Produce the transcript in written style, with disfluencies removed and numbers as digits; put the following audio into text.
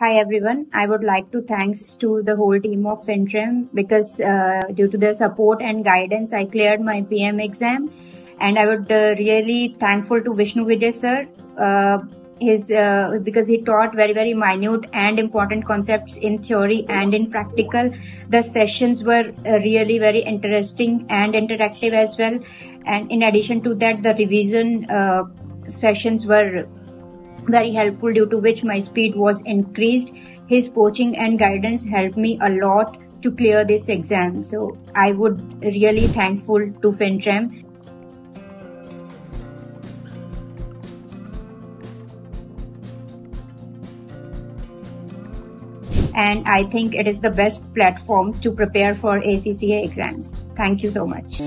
Hi everyone, I would like to thanks to the whole team of FinTram because due to their support and guidance, I cleared my PM exam, and I would really thankful to Vishnu Vijay sir because he taught very, very minute and important concepts in theory and in practical. The sessions were really very interesting and interactive as well, and in addition to that the revision sessions were very helpful, due to which my speed was increased. His coaching and guidance helped me a lot to clear this exam. So I would really thankful to FinTram. And I think it is the best platform to prepare for ACCA exams. Thank you so much.